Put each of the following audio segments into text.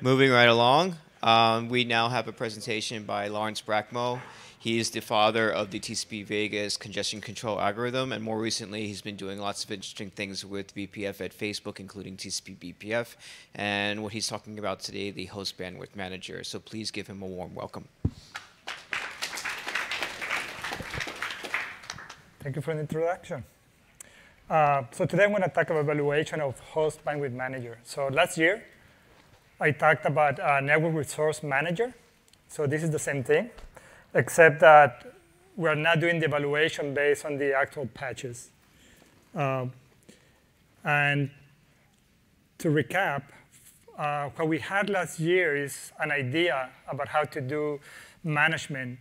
Moving right along, we now have a presentation by Lawrence Brakmo. He is the father of the TCP Vegas congestion control algorithm, and more recently he's been doing lots of interesting things with BPF at Facebook, including TCP BPF, and what he's talking about today, the Host Bandwidth Manager. So please give him a warm welcome. Thank you for the introduction. So today I'm going to talk about evaluation of Host Bandwidth Manager. So last year, I talked about Network Resource Manager. So this is the same thing, except that we're not doing the evaluation based on the actual patches. And to recap, what we had last year is an idea about how to do management,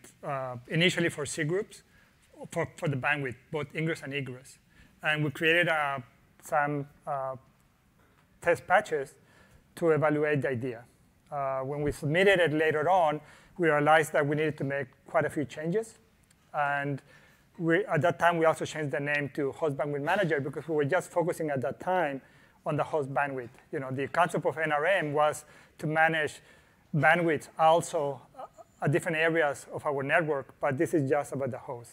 initially for C groups, for the bandwidth, both ingress and egress. And we created some test patches to evaluate the idea. When we submitted it later on, we realized that we needed to make quite a few changes. And at that time, we also changed the name to Host Bandwidth Manager because we were just focusing at that time on the host bandwidth. You know, the concept of NRM was to manage bandwidth also at different areas of our network, but this is just about the host.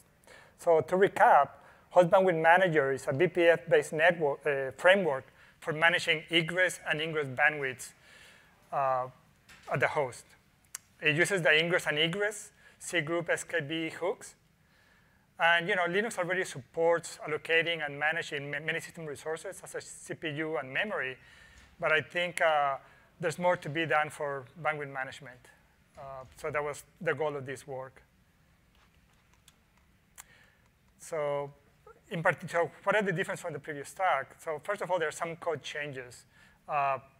So to recap, Host Bandwidth Manager is a BPF-based network framework for managing egress and ingress bandwidths at the host. It uses the ingress and egress C group SKB hooks. And you know, Linux already supports allocating and managing many system resources, such as CPU and memory. But I think there's more to be done for bandwidth management. So that was the goal of this work. So, in particular, what are the differences from the previous talk? So first of all, there are some code changes.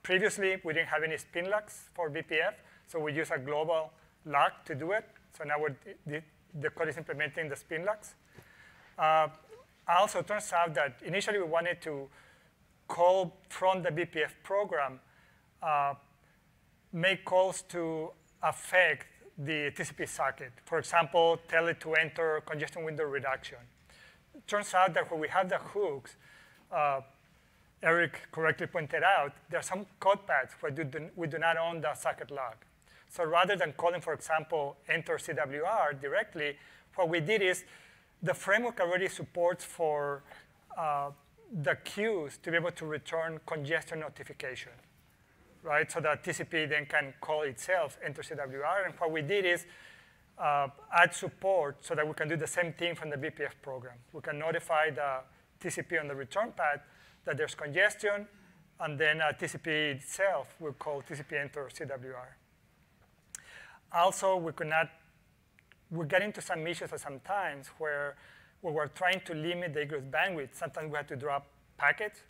Previously, we didn't have any spin locks for BPF, so we use a global lock to do it. So now the code is implementing the spin locks. Also, it turns out that initially we wanted to call from the BPF program, make calls to affect the TCP socket. For example, tell it to enter congestion window reduction. Turns out that when we have the hooks, Eric correctly pointed out, there are some code paths where we do not own the socket log. So rather than calling, for example, enter CWR directly, what we did is the framework already supports for the queues to be able to return congestion notification, right? So that TCP then can call itself enter CWR. And what we did is add support so that we can do the same thing from the BPF program. We can notify the TCP on the return path that there's congestion, and then TCP itself will call TCP enter CWR. Also, we get into some issues sometimes where we were trying to limit the egress bandwidth. Sometimes we had to drop packets.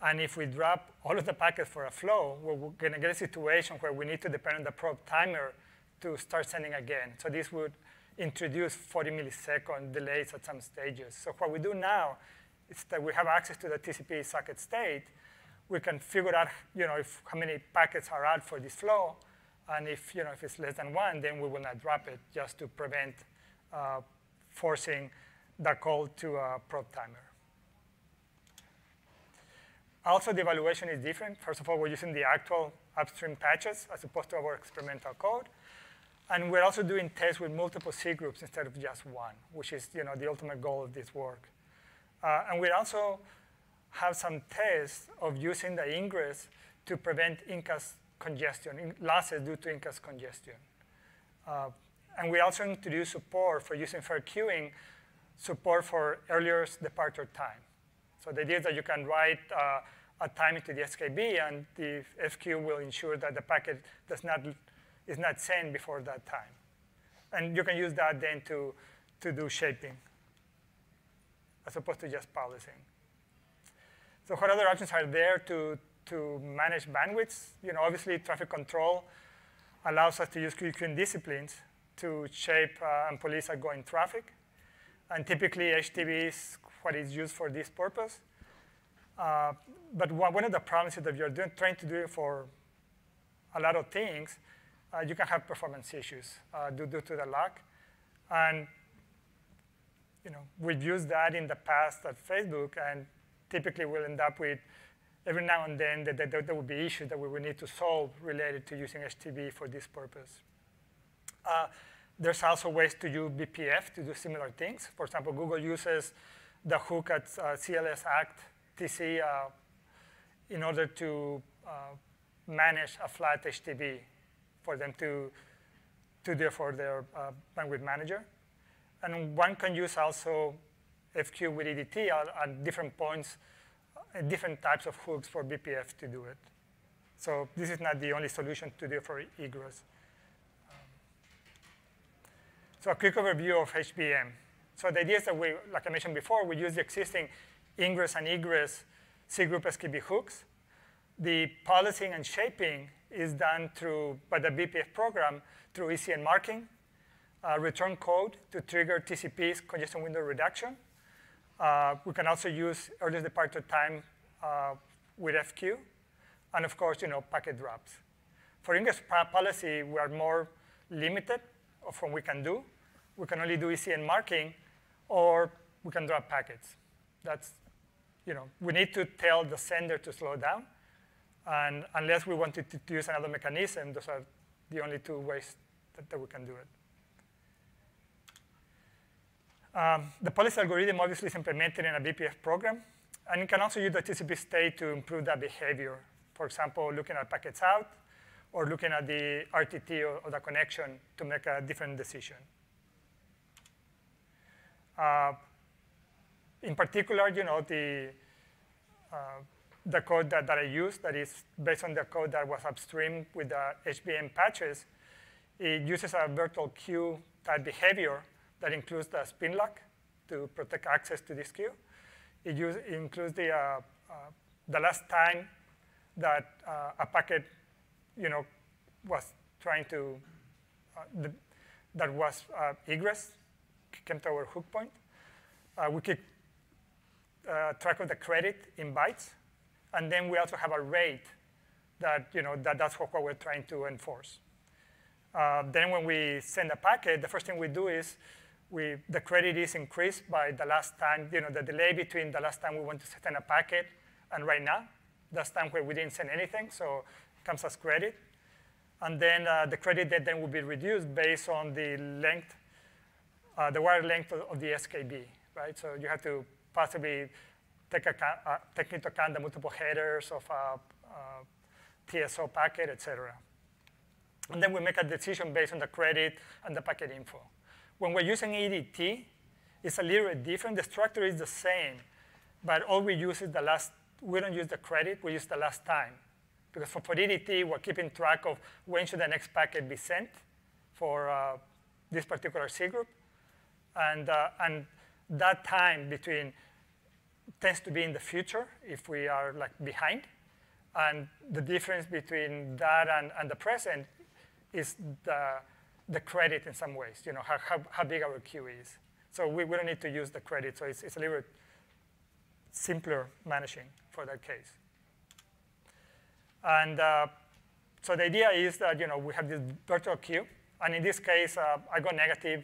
And if we drop all of the packets for a flow, we're going to get a situation where we need to depend on the probe timer to start sending again. So this would introduce 40-millisecond delays at some stages. So what we do now is that we have access to the TCP socket state. We can figure out, you know, how many packets are out for this flow, and if, you know, if it's less than one, then we will not drop it, just to prevent forcing the call to a probe timer. Also, the evaluation is different. First of all, we're using the actual upstream patches as opposed to our experimental code. And we're also doing tests with multiple C groups instead of just one, which is, you know, the ultimate goal of this work. And we also have some tests of using the ingress to prevent incast congestion, losses due to incast congestion. And we also introduce support for using fair queuing, support for earliest departure time. So the idea is that you can write a time into the SKB, and the FQ will ensure that the packet is not sent before that time. And you can use that then to do shaping, as opposed to just policing. So what other options are there to manage bandwidths? You know, obviously, traffic control allows us to use queuing disciplines to shape and police outgoing traffic. And typically, HTB is what is used for this purpose. But one of the problems is that if you're trying to do it for a lot of things, you can have performance issues due to the lock. And you know, we've used that in the past at Facebook, and typically we'll end up with every now and then there would be issues that we would need to solve related to using HTB for this purpose. There's also ways to use BPF to do similar things. For example, Google uses the hook at CLS Act TC in order to manage a flat HTB for them to do for their bandwidth manager. And one can use also FQ with EDT at different points, different types of hooks for BPF to do it. So this is not the only solution to do for egress. So a quick overview of HBM. So the idea is that we, like I mentioned before, we use the existing ingress and egress C group SKB hooks. The policing and shaping is done through, by the BPF program, through ECN marking, return code to trigger TCP's congestion window reduction. We can also use earliest departure time with FQ, and of course, packet drops. For ingress policy, we are more limited of what we can do. We can only do ECN marking, or we can drop packets. That's, we need to tell the sender to slow down. And unless we wanted to use another mechanism, those are the only two ways that we can do it. The policy algorithm obviously is implemented in a BPF program. And you can also use the TCP state to improve that behavior. For example, looking at packets out, or looking at the RTT or the connection to make a different decision. In particular, the code that I use that is based on the code that was upstream with the HBM patches, it uses a virtual queue type behavior that includes the spin lock to protect access to this queue. It includes the last time that a packet, was trying to, that was egress, came to our hook point. We keep track of the credit in bytes. And then we also have a rate that, that's what we're trying to enforce. Then when we send a packet, the first thing we do is the credit is increased by the last time, the delay between the last time we want to send a packet and right now. That's time where we didn't send anything, so it comes as credit. And then the credit that then will be reduced based on the length, the wire length of the SKB, right? So you have to possibly take into account the multiple headers of a TSO packet, et cetera. And then we make a decision based on the credit and the packet info. When we're using EDT, it's a little bit different. The structure is the same, but all we use is the last, we don't use the credit, we use the last time. Because for EDT, we're keeping track of when should the next packet be sent for this particular C group. And that time between tends to be in the future if we are like behind. And the difference between that and the present is the credit in some ways, how big our queue is. So we don't need to use the credit. So it's a little bit simpler managing for that case. And so the idea is that we have this virtual queue. And in this case, I go negative.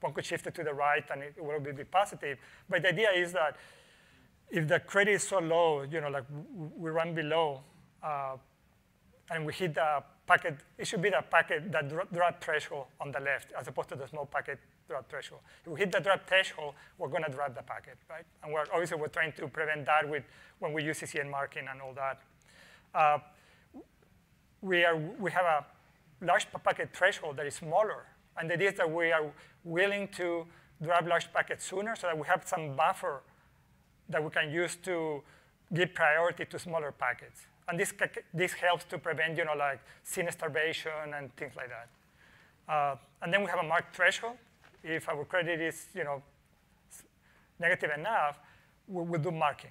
One could shift it to the right, and it will be positive. But the idea is that if the credit is so low, like we run below, and we hit the packet, it should be the packet, that drop threshold on the left, as opposed to the small packet drop threshold. If we hit the drop threshold, we're going to drop the packet, right? And obviously we're trying to prevent that with when we use ECN marking and all that. We have a large packet threshold that is smaller, and the idea is that we are willing to drop large packets sooner, so that we have some buffer that we can use to give priority to smaller packets. And this helps to prevent, like SYN starvation and things like that. And then we have a marked threshold. If our credit is, negative enough, we'll do marking.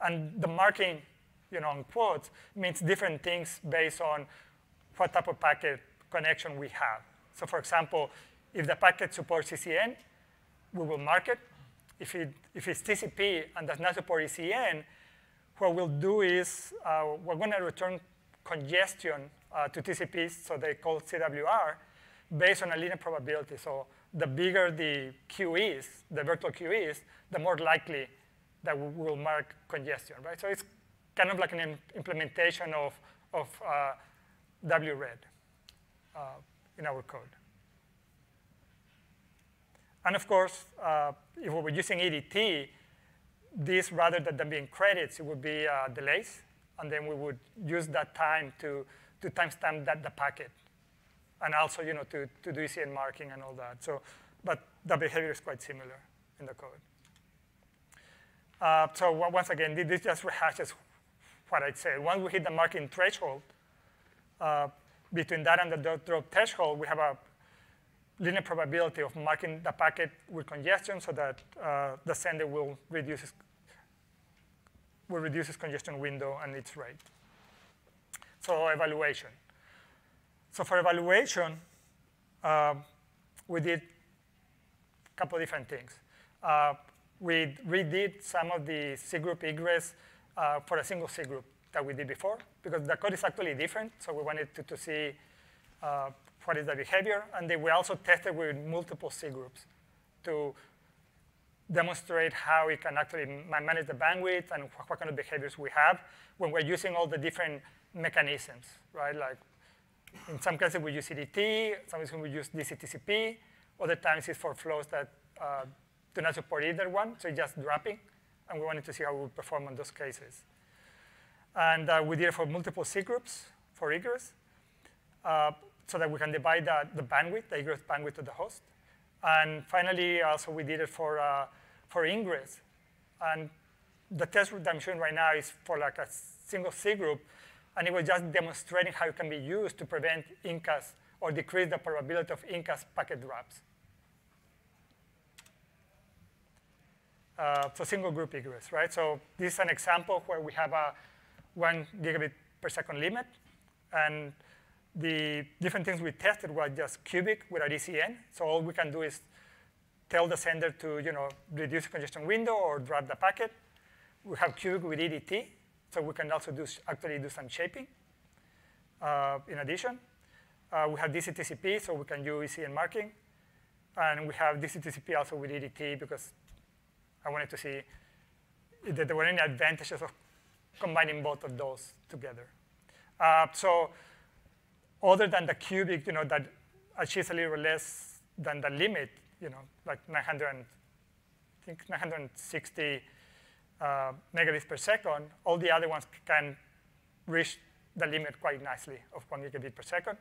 And the marking, in quotes, means different things based on what type of packet connection we have. So for example, if the packet supports ECN, we will mark it. If it's TCP and does not support ECN, what we'll do is we're going to return congestion to TCPs, so they call CWR, based on a linear probability. So the bigger the queue is, the virtual queue is, the more likely that will mark congestion, right? So it's kind of like an implementation of WRED in our code. And of course, if we were using EDT, this, rather than being credits, it would be delays. And then we would use that time to timestamp the packet. And also, you know, to do ECN marking and all that. So, but the behavior is quite similar in the code. So once again, this just rehashes what I said. Once we hit the marking threshold, between that and the drop threshold, we have a linear probability of marking the packet with congestion so that the sender will reduce its congestion window and its rate. So evaluation. So for evaluation, we did a couple of different things. We redid some of the C group egress for a single C group that we did before, because the code is actually different. So we wanted to see what is the behavior. And then we also tested with multiple C groups to demonstrate how we can actually manage the bandwidth and what kind of behaviors we have when we're using all the different mechanisms, right? Like in some cases, we use EDT. Sometimes we use DCTCP. Other times, it's for flows that do not support either one, so it's just dropping. And we wanted to see how we would perform on those cases. And we did it for multiple C groups for egress, so that we can divide the bandwidth, the egress bandwidth of the host. And finally, also we did it for ingress. And the test that I'm showing right now is for like a single C group. And it was just demonstrating how it can be used to prevent incast or decrease the probability of incast packet drops. So single group egress, right? So this is an example where we have a 1 gigabit per second limit. And the different things we tested were just cubic without ECN. So all we can do is tell the sender to, you know, reduce the congestion window or drop the packet. We have cubic with EDT, so we can also actually do some shaping in addition. We have DCTCP, so we can use ECN marking. And we have DCTCP also with EDT, because I wanted to see if there were any advantages of combining both of those together. So other than the cubic, you know, that achieves a little less than the limit, you know, like 960 megabits per second, all the other ones can reach the limit quite nicely of 1 gigabit per second.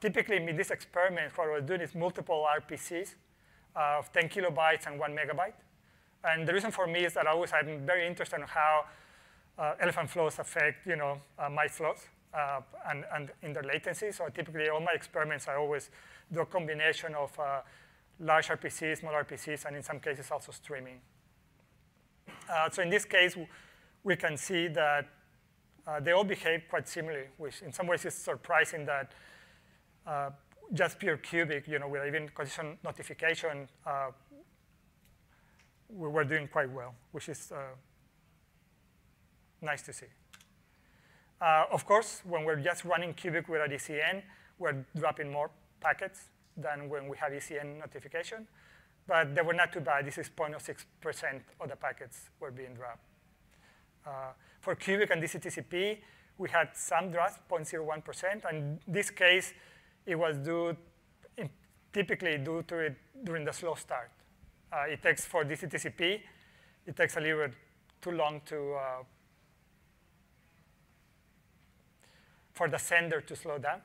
Typically, in this experiment, what we're doing is multiple RPCs of 10 kilobytes and 1 megabyte. And the reason for me is that I'm very interested in how elephant flows affect, you know, my flows and in their latency. So typically, all my experiments, I always do a combination of large RPCs, small RPCs, and in some cases, also streaming. So in this case, we can see that they all behave quite similarly, which in some ways is surprising that just pure cubic, you know, with even condition notification, we were doing quite well, which is nice to see. Of course, when we're just running cubic without ECN, we're dropping more packets than when we have ECN notification. But they were not too bad. This is 0.06% of the packets were being dropped. For cubic and DCTCP, we had some drops, 0.01%. And in this case, it was due, typically due to it during the slow start. It takes, for DCTCP, it takes a little bit too long to for the sender to slow down.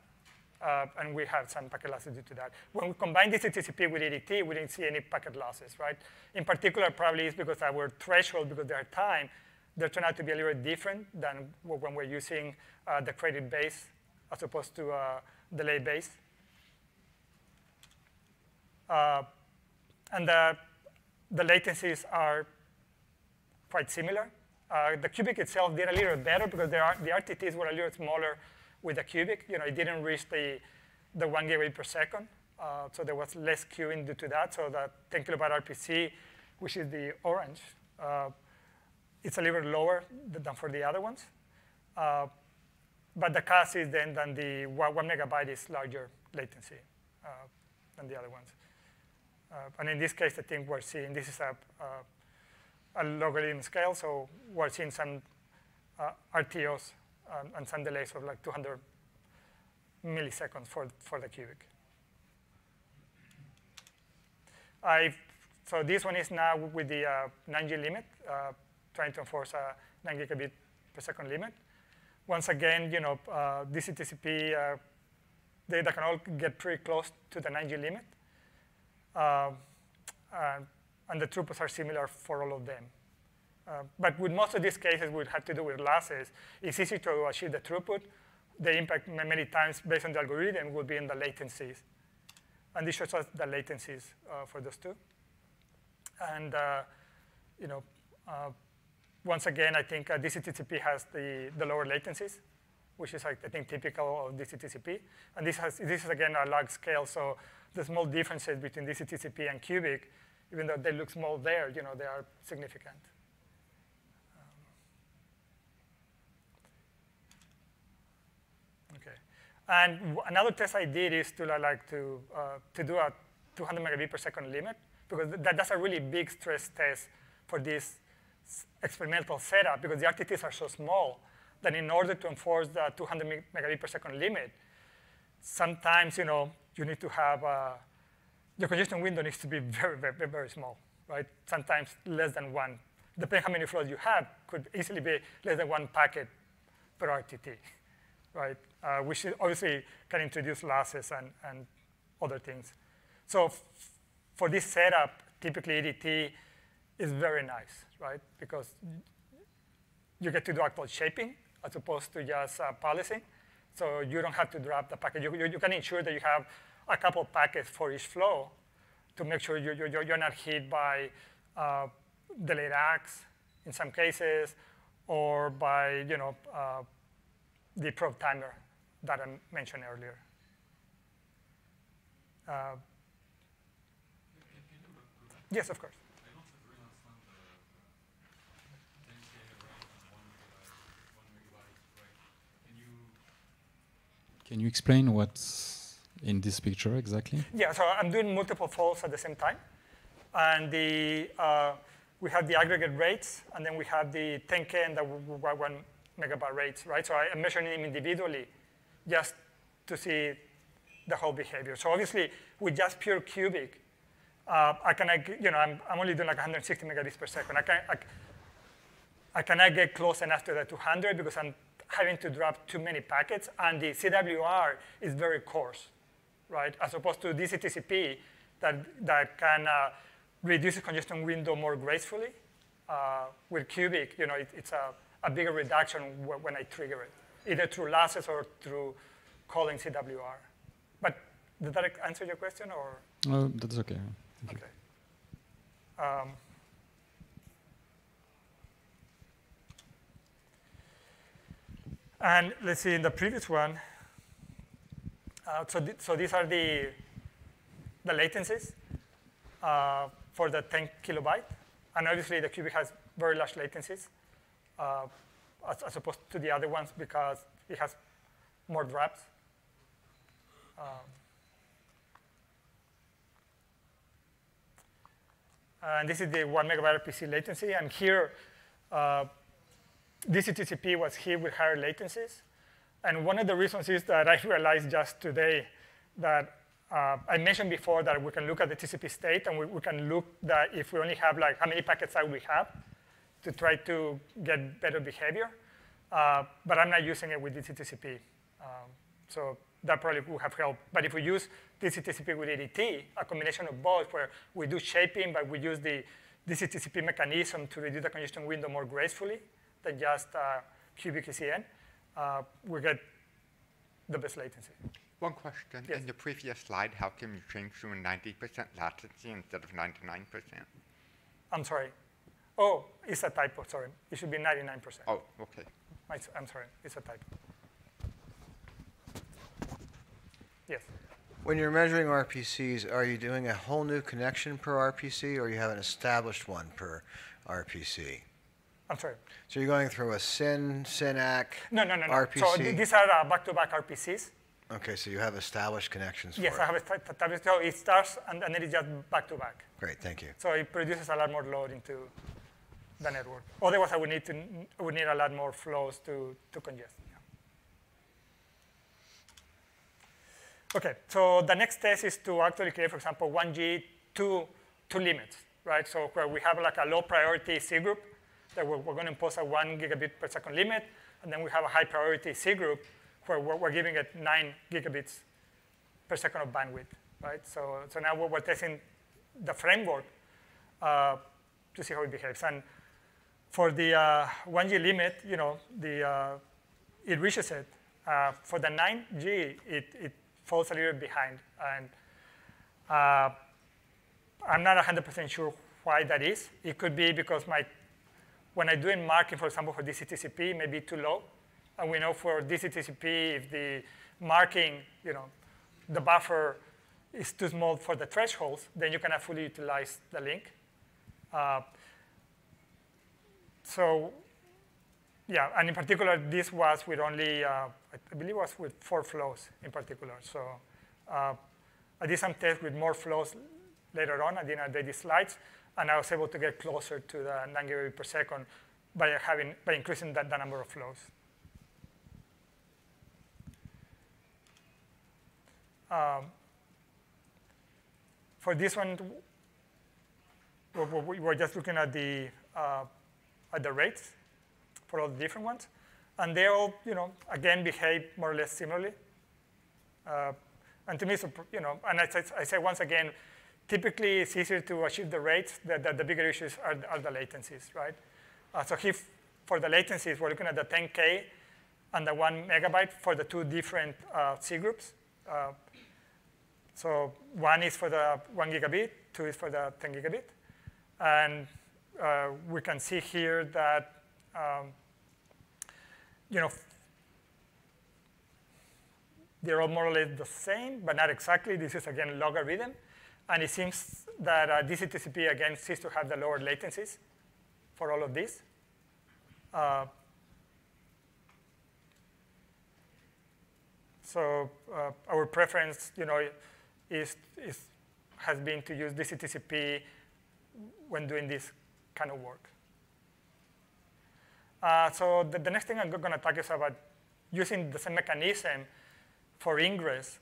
And we have some packet losses due to that. When we combine DCTCP with EDT, we didn't see any packet losses, right? In particular, probably it's because our threshold, because their time, they turn out to be a little different than when we're using the credit base as opposed to delay base. And the latencies are quite similar. The cubic itself did a little better because the RTTs were a little smaller with the cubic. You know, it didn't reach the 1 gigabit per second. So there was less queuing due to that. So the 10 kilobyte RPC, which is the orange, it's a little lower than for the other ones. But the cost is then than the 1 megabyte is larger latency than the other ones. And in this case, I think we're seeing this is a logarithm scale, so we're seeing some RTOs and some delays of like 200 milliseconds for the cubic. So this one is now with the 9G limit, trying to enforce a 9 gigabit per second limit. Once again, you know, DCTCP data can all get pretty close to the 9G limit. And the throughputs are similar for all of them. But with most of these cases, we'd have to do with losses. It's easy to achieve the throughput. The impact many times based on the algorithm would be in the latencies. And this shows us the latencies for those two. And you know, once again, I think DCTCP has the lower latencies, which is, I think, typical of DCTCP. And this is again a large scale, so the small differences between DCTCP and Cubic, even though they look small there, you know, they are significant. Okay. And another test I did is to to do a 200 megabit per second limit, because that's a really big stress test for this experimental setup, because the RTTs are so small that in order to enforce the 200 megabit per second limit, sometimes, you know, you need to have the congestion window needs to be very, very, very small, right? Sometimes less than one. Depending how many flows you have, could easily be less than one packet per RTT, right? Which obviously can introduce losses and other things. So for this setup, typically EDT is very nice, right? Because you get to do actual shaping as opposed to just policing. So you don't have to drop the packet. You can ensure that you have a couple packets for each flow to make sure you're not hit by delayed acts in some cases, or by, you know, the probe timer that I mentioned earlier. Yes, of course. Can you explain what's in this picture exactly? Yeah, so I'm doing multiple flows at the same time. And we have the aggregate rates, and then we have the 10K and the 1 megabyte rates, right? So I'm measuring them individually just to see the whole behavior. So obviously, with just pure cubic, I'm only doing like 160 megabits per second. I cannot get close enough to the 200 because I'm having to drop too many packets, and the CWR is very coarse, right? As opposed to DCTCP that can reduce the congestion window more gracefully. With Cubic, you know, it's a bigger reduction when I trigger it, either through losses or through calling CWR. But did that answer your question, or? No, that's okay. Thank you. And let's see in the previous one. So these are the latencies for the 10 kilobyte. And obviously, the cubic has very large latencies as opposed to the other ones because it has more drops. And this is the 1 megabyte RPC latency. And here, DCTCP was hit with higher latencies. And one of the reasons is that I realized just today that I mentioned before that we can look at the TCP state, and we can look that if we only have like how many packets that we have to try to get better behavior. But I'm not using it with DCTCP. So that probably would have helped. But if we use DCTCP with EDT, a combination of both, where we do shaping, but we use the DCTCP mechanism to reduce the congestion window more gracefully, than just cubic ECN, we get the best latency. One question. Yes. In the previous slide, how can you change to 90% latency instead of 99%? I'm sorry. Oh, it's a typo. Sorry. It should be 99%. Oh, OK. I'm sorry. It's a typo. Yes? When you're measuring RPCs, are you doing a whole new connection per RPC, or you have an established one per RPC? I'm sorry. So you're going through a SYN, SYNAC, no. RPC? So these are back-to-back RPCs. OK, so you have established connections for it. Yes, I have established. So it starts, and then it's just back-to-back. Great, thank you. So it produces a lot more load into the network. Otherwise, I would need a lot more flows to congest. Yeah. Okay, so the next test is to actually create, for example, 1G, two limits, right? So where we have like a low priority C group that we're going to impose a 1 gigabit per second limit, and then we have a high priority C group where we're giving it 9 gigabits per second of bandwidth, right? So now we're testing the framework to see how it behaves. And for the 1G limit, you know, it reaches it. For the 9G, it falls a little behind. And I'm not 100% sure why that is. It could be because when I'm doing marking, for example, for DCTCP, may be too low. And we know for DCTCP, if the marking, you know, the buffer is too small for the thresholds, then you cannot fully utilize the link. So, yeah, and in particular, this was with only, I believe it was with 4 flows in particular. So I did some tests with more flows later on. I didn't update these slides, and I was able to get closer to the 9 gigabit per second by increasing the number of flows. For this one, we're just looking at the rates for all the different ones, and they all, you know, again behave more or less similarly. And to me, you know, and I say once again, typically it's easier to achieve the rates. The bigger issues are the latencies, right? So if for the latencies, we're looking at the 10K and the 1 megabyte for the two different C groups. So one is for the 1 gigabit, two is for the 10 gigabit. And we can see here that, you know, they're all more or less the same, but not exactly. This is, again, logarithm. And it seems that DCTCP, again, seems to have the lower latencies for all of these. So our preference, you know, has been to use DCTCP when doing this kind of work. So the next thing I'm going to talk is about using the same mechanism for ingress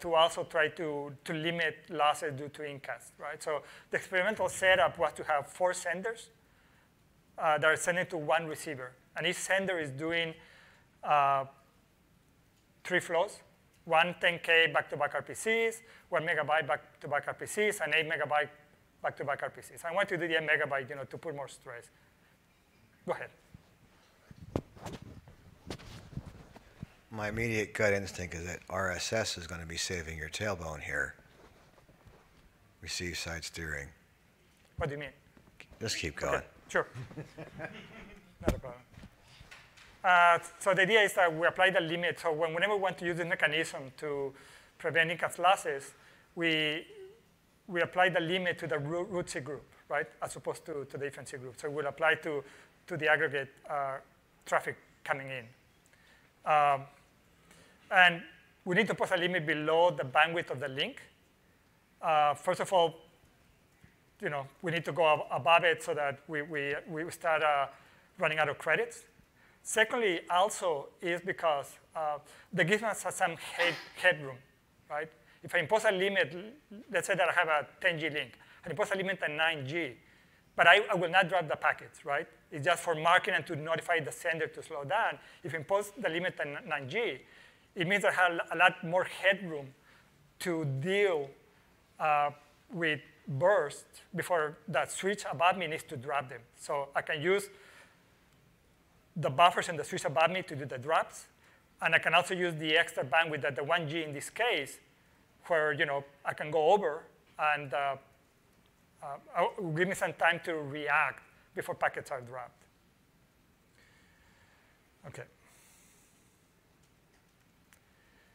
to also try to limit losses due to incast, right? So the experimental setup was to have 4 senders that are sending to 1 receiver. And each sender is doing 3 flows. One 10K back-to-back RPCs, 1 megabyte back-to-back RPCs, and 8 megabyte back-to-back RPCs. I want to do the 8 megabyte, you know, to put more stress. Go ahead. My immediate gut instinct is that RSS is going to be saving your tailbone here. Receive side steering. What do you mean? Just keep going. Okay, sure. Not a problem. So the idea is that we apply the limit. So whenever we want to use the mechanism to prevent incast losses, we apply the limit to the root C group, right, as opposed to the different C group. So we'll apply to the aggregate traffic coming in. And we need to put a limit below the bandwidth of the link. First of all, you know, we need to go above it so that we start running out of credits. Secondly, also, is because that gives us some headroom, right? If I impose a limit, let's say that I have a 10G link. I impose a limit at 9G, but I will not drop the packets, right? It's just for marking and to notify the sender to slow down. If I impose the limit at 9G, it means I have a lot more headroom to deal with bursts before that switch above me needs to drop them. So I can use the buffers and the switch above me to do the drops. And I can also use the extra bandwidth at the 1G in this case, where, you know, I can go over and give me some time to react before packets are dropped. OK.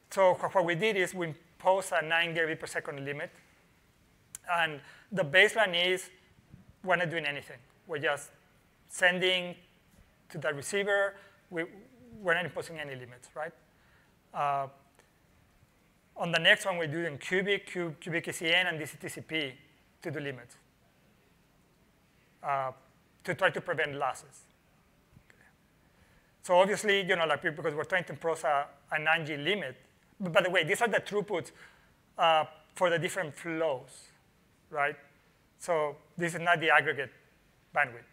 So what we did is we imposed a 9 gigabit per second limit. And the baseline is we're not doing anything. We're just sending to the receiver, we're not imposing any limits, right? On the next one, we're doing Cubic ECN, and DCTCP to do limits. to try to prevent losses. Okay. So obviously, you know, like, because we're trying to impose a 9G limit. But by the way, these are the throughputs for the different flows, right? So this is not the aggregate bandwidth,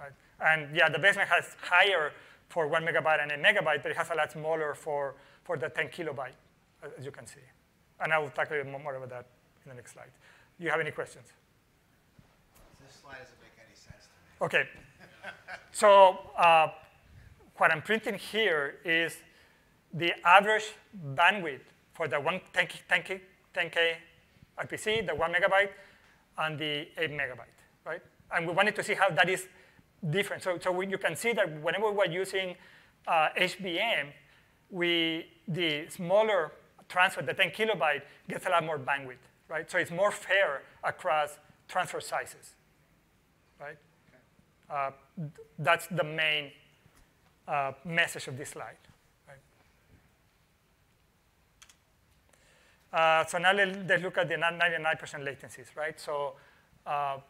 right? And yeah, the basement has higher for 1 megabyte and 1 megabyte, but it has a lot smaller for the 10 kilobyte, as you can see. And I will talk a little more about that in the next slide. Do you have any questions? This slide doesn't make any sense to me. OK. So what I'm printing here is the average bandwidth for the 10K RPC, the 1 megabyte, and the 8 megabyte, right? And we wanted to see how that is different. So you can see that whenever we're using HBM, the smaller transfer, the 10 kilobyte, gets a lot more bandwidth, right? So it's more fair across transfer sizes, right? Okay. That's the main message of this slide. So now let's look at the 99% latencies, right? So, so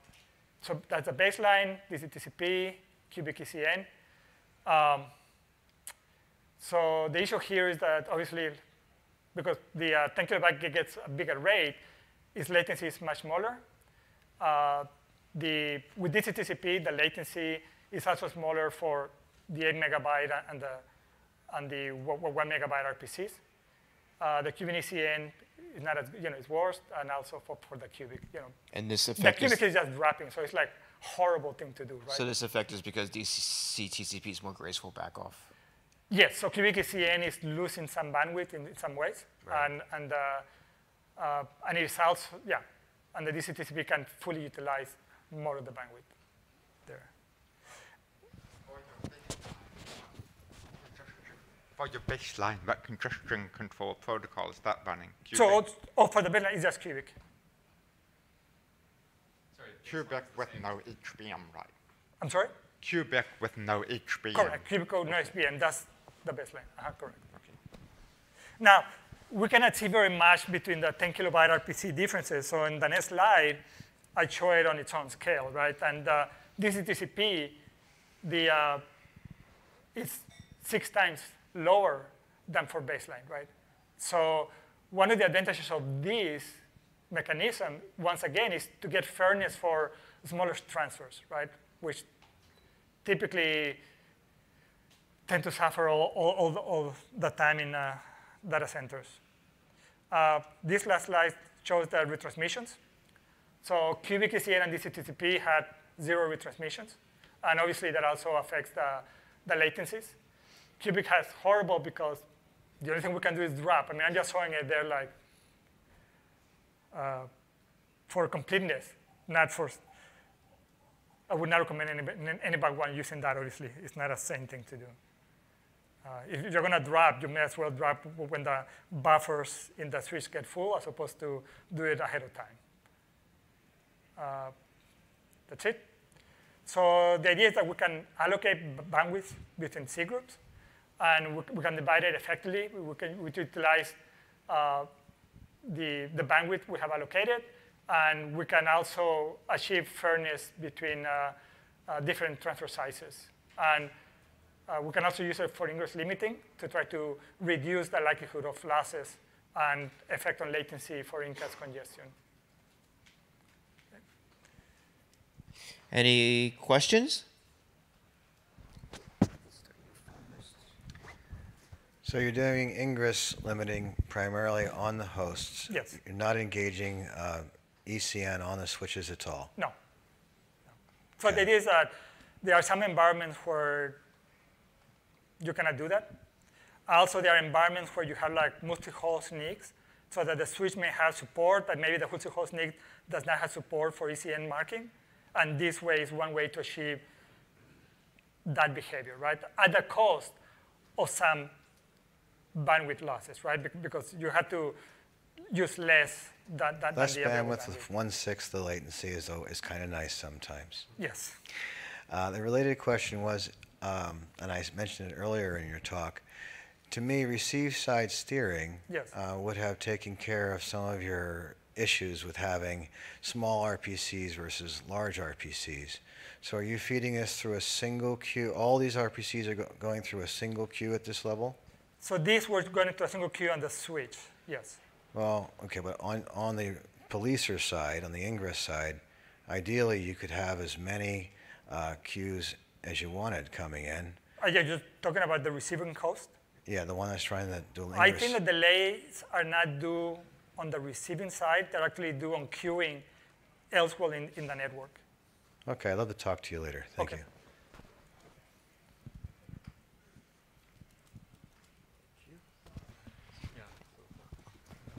that's the baseline, DCTCP, Cubic ECN. So the issue here is that obviously, because the 10 kilobyte gets a bigger rate, its latency is much smaller. With DCTCP, the latency is also smaller for the 8 megabyte and the 1 megabyte RPCs. The Cubic ECN is not as, you know, it's worse, and also for the Cubic, you know. And this effect, the Cubic is just dropping, so it's like horrible thing to do, right? So this effect is because DCTCP is more graceful back off. Yes, so Cubic ECN is losing some bandwidth in some ways, right. And it's also, yeah, and the DCTCP can fully utilize more of the bandwidth there. For your baseline, what congestion control protocol is that running? Cubic? So, oh, for the baseline, it's just Cubic. Sorry, Cubic with no HBM, right? I'm sorry? Cubic with no HBM. Correct, Cubic with no HBM, that's the baseline, correct. Okay. Now, we cannot see very much between the 10 kilobyte RPC differences, so in the next slide, I show it on its own scale, right? And DCTCP, it's 6 times lower than for baseline, right? So one of the advantages of this mechanism, once again, is to get fairness for smaller transfers, right? Which typically tend to suffer all the time in data centers. This last slide shows the retransmissions. So Cubic ECN and DCTCP had 0 retransmissions. And obviously, that also affects the latencies. Cubic has horrible because the only thing we can do is drop. I mean, I'm just showing it there like for completeness, not for, I would not recommend any background using that, obviously. It's not a sane thing to do. If you're gonna drop, you may as well drop when the buffers in the switch get full as opposed to do it ahead of time. That's it. So the idea is that we can allocate bandwidth between C groups. And we can divide it effectively. We utilize the bandwidth we have allocated. And we can also achieve fairness between different transfer sizes. And we can also use it for ingress limiting to try to reduce the likelihood of losses and effect on latency for ingress congestion. Okay. Any questions? So you're doing ingress limiting primarily on the hosts. Yes. You're not engaging ECN on the switches at all. No. So the idea is that there are some environments where you cannot do that. Also, there are environments where you have like multi-host NICs, so that the switch may have support, but maybe the multi-host NIC does not have support for ECN marking. And this way is one way to achieve that behavior, right? At the cost of some bandwidth losses, right? Because you have to use less than the other bandwidth. With 1/6 the latency is kind of nice sometimes. Yes. The related question was, and I mentioned it earlier in your talk, to me, receive side steering would have taken care of some of your issues with having small RPCs versus large RPCs. So are you feeding us through a single queue? All these RPCs are going through a single queue at this level? So these were going to a single queue on the switch, yes. Well, okay, but on the policer side, on the ingress side, ideally you could have as many queues as you wanted coming in. Are you just talking about the receiving host? Yeah, the one that's trying to do ingress. I think the delays are not due on the receiving side. They're actually due on queuing elsewhere in the network. Okay, I'd love to talk to you later. Thank you.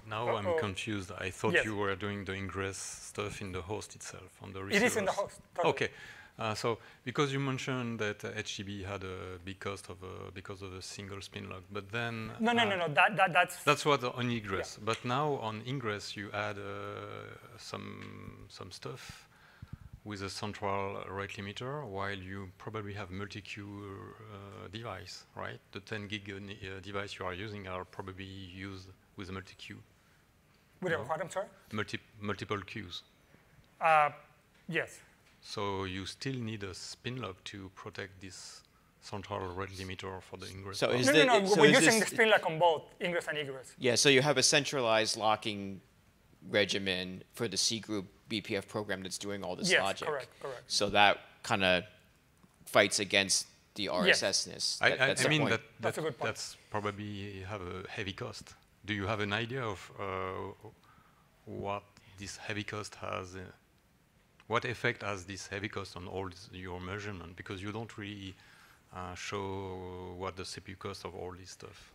Now I'm confused. I thought you were doing the ingress stuff in the host itself, on the receivers. It is in the host. Totally. Okay. So because you mentioned that HTB had a big cost of because of a single spin lock, but then no, that's what on egress. Yeah. But now on ingress you add some stuff with a central rate limiter, while you probably have multi-queue device, right? The 10 gig device you are using are probably used with a multi-queue. With a what? I'm sorry. Multiple queues. Yes. So you still need a spin lock to protect this central red limiter for the ingress. So we're using the spin lock on both ingress and egress. Yeah, so you have a centralized locking regimen for the C group BPF program that's doing all this logic. Yes, correct. So that kind of fights against the RSS-ness. That's a good point. That's probably have a heavy cost. Do you have an idea of what this heavy cost has? What effect has this heavy cost on all your measurement? Because you don't really show what the CPU cost of all this stuff.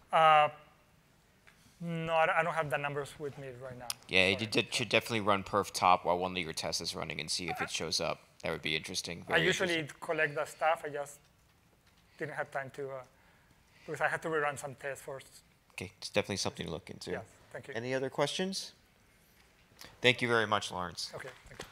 No, I don't have the numbers with me right now. Yeah, it should definitely run perf top while one of your tests is running and see if it shows up. That would be interesting. I usually collect the stuff. I just didn't have time to, because I had to rerun some tests first. Okay, it's definitely something to look into. Yes, thank you. Any other questions? Thank you very much, Lawrence. Okay, thank you.